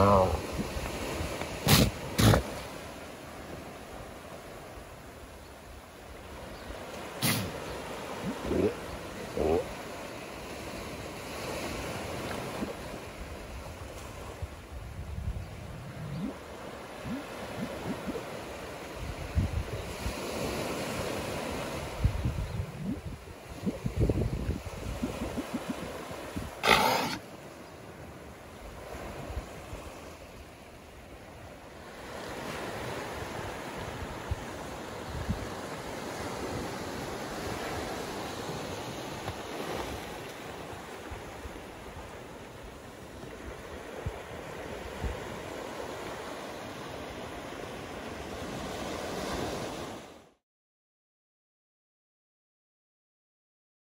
Wow. Oh.